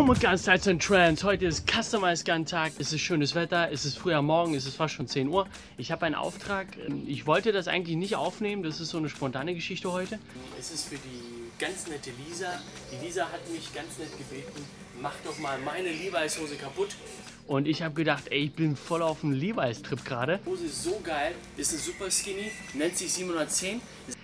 Oh my God, Sights and Trends. Heute ist Customize Gun Tag. Es ist schönes Wetter, es ist früh am Morgen, es ist fast schon 10 Uhr. Ich habe einen Auftrag. Ich wollte das eigentlich nicht aufnehmen, das ist so eine spontane Geschichte heute. Es ist für die ganz nette Lisa. Die Lisa hat mich ganz nett gebeten, mach doch mal meine Levi's Hose kaputt. Und ich habe gedacht, ey, ich bin voll auf dem Levi's Trip gerade. Die Hose ist so geil, ist eine super skinny, nennt sich 710.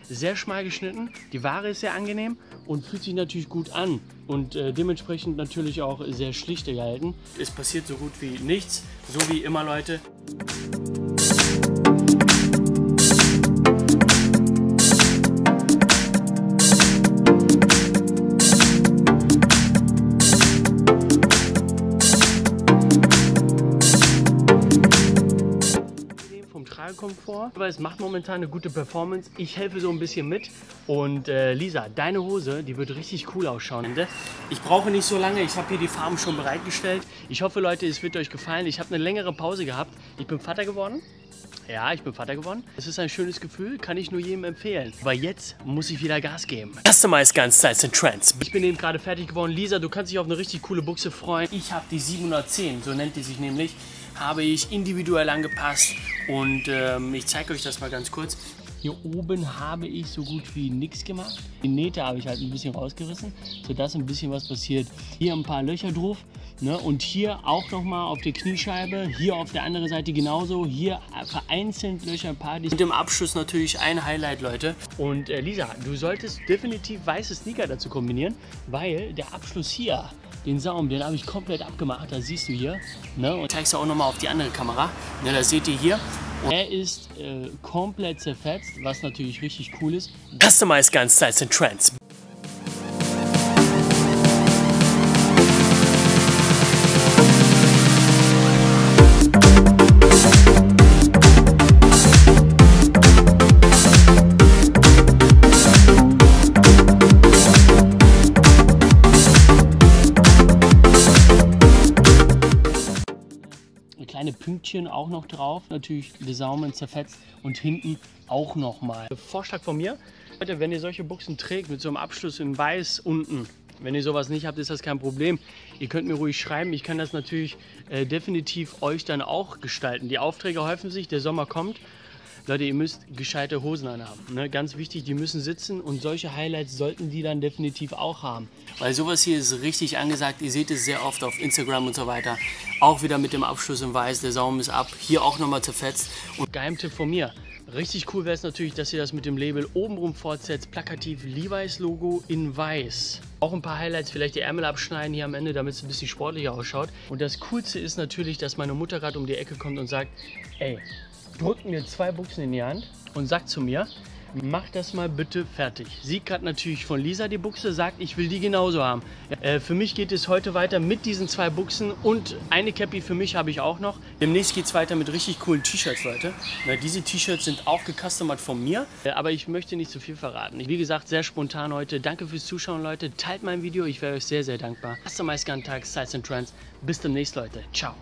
Sehr schmal geschnitten, die Ware ist sehr angenehm und fühlt sich natürlich gut an und dementsprechend natürlich auch sehr schlicht gehalten. Es passiert so gut wie nichts, so wie immer, Leute. Komfort. Aber es macht momentan eine gute Performance. Ich helfe so ein bisschen mit. Und Lisa, deine Hose, die wird richtig cool ausschauen. Ich brauche nicht so lange. Ich habe hier die Farben schon bereitgestellt. Ich hoffe, Leute, es wird euch gefallen. Ich habe eine längere Pause gehabt. Ich bin Vater geworden. Ja, ich bin Vater geworden. Es ist ein schönes Gefühl, kann ich nur jedem empfehlen. Aber jetzt muss ich wieder Gas geben. Customize Gun, Sights and Trends. Ich bin eben gerade fertig geworden. Lisa, du kannst dich auf eine richtig coole Buchse freuen. Ich habe die 710, so nennt die sich nämlich, habe ich individuell angepasst. Und ich zeige euch das mal ganz kurz. Hier oben habe ich so gut wie nichts gemacht. Die Nähte habe ich halt ein bisschen rausgerissen, sodass ein bisschen was passiert. Hier ein paar Löcher drauf, ne? Und hier auch nochmal auf der Kniescheibe. Hier auf der anderen Seite genauso. Hier vereinzelt Löcher, ein paar. Und im Abschluss natürlich ein Highlight, Leute. Und Lisa, du solltest definitiv weiße Sneaker dazu kombinieren, weil der Abschluss hier, den Saum, den habe ich komplett abgemacht. Das siehst du hier. Ne? Und ich zeige es auch nochmal auf die andere Kamera. Ne, das seht ihr hier. Er ist komplett zerfetzt, was natürlich richtig cool ist. Customize Gun, Sights and Trends. Kleine Pünktchen auch noch drauf, natürlich die Saumen zerfetzt und hinten auch nochmal. Vorschlag von mir, Leute, wenn ihr solche Buchsen trägt mit so einem Abschluss in weiß unten, wenn ihr sowas nicht habt, ist das kein Problem. Ihr könnt mir ruhig schreiben, ich kann das natürlich definitiv euch dann auch gestalten. Die Aufträge häufen sich, der Sommer kommt. Leute, ihr müsst gescheite Hosen anhaben, ne? Ganz wichtig, die müssen sitzen und solche Highlights sollten die dann definitiv auch haben. Weil sowas hier ist richtig angesagt, ihr seht es sehr oft auf Instagram und so weiter. Auch wieder mit dem Abschluss in weiß, der Saum ist ab, hier auch nochmal zerfetzt. Und Geheimtipp von mir, richtig cool wäre es natürlich, dass ihr das mit dem Label obenrum fortsetzt, plakativ Levi's Logo in weiß. Auch ein paar Highlights, vielleicht die Ärmel abschneiden hier am Ende, damit es ein bisschen sportlicher ausschaut. Und das Coolste ist natürlich, dass meine Mutter gerade um die Ecke kommt und sagt, ey, drückt mir zwei Buchsen in die Hand und sagt zu mir, mach das mal bitte fertig. Sie hat natürlich von Lisa die Buchse, sagt, ich will die genauso haben. Für mich geht es heute weiter mit diesen zwei Buchsen und eine Cappy für mich habe ich auch noch. Demnächst geht es weiter mit richtig coolen T-Shirts, Leute. Na, diese T-Shirts sind auch gecustomized von mir, aber ich möchte nicht zu viel verraten. Wie gesagt, sehr spontan heute. Danke fürs Zuschauen, Leute. Teilt mein Video, ich wäre euch sehr, sehr dankbar. Customize Gun Tag, Sights and Trends. Bis demnächst, Leute. Ciao.